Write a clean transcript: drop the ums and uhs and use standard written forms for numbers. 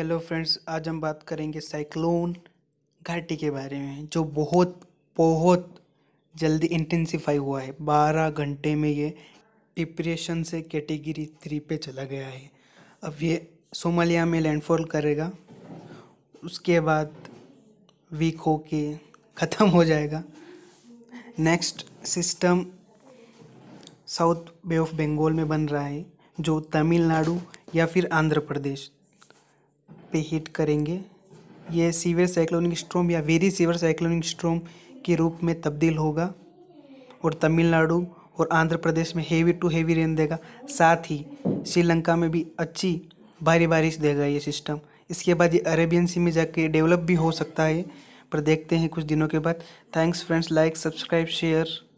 Hello friends, आज हम बात करेंगे साइक्लोन घाटी के बारे में जो बहुत बहुत जल्दी इंटेंसिफाई हुआ है। 12 घंटे में ये डिप्रेशन से कैटेगरी 3 पे चला गया है। अब ये सोमालिया में लैंडफॉल करेगा, उसके बाद वीक हो के ख़त्म हो जाएगा। Next system south bay of Bengal में बन रहा है जो तमिलनाडु या फिर आंध्र प्रदेश पे हिट करेंगे। ये सीवियर साइक्लोनिक स्ट्रोम या वेरी सीवियर साइक्लोनिक स्ट्रोम के रूप में तब्दील होगा और तमिलनाडु और आंध्र प्रदेश में हेवी टू हेवी रेन देगा। साथ ही श्रीलंका में भी अच्छी भारी बारिश देगा ये सिस्टम। इसके बाद ये अरेबियन सी में जाके डेवलप भी हो सकता है, पर देखते हैं कुछ दिनों के बाद। Thanks friends, like subscribe share.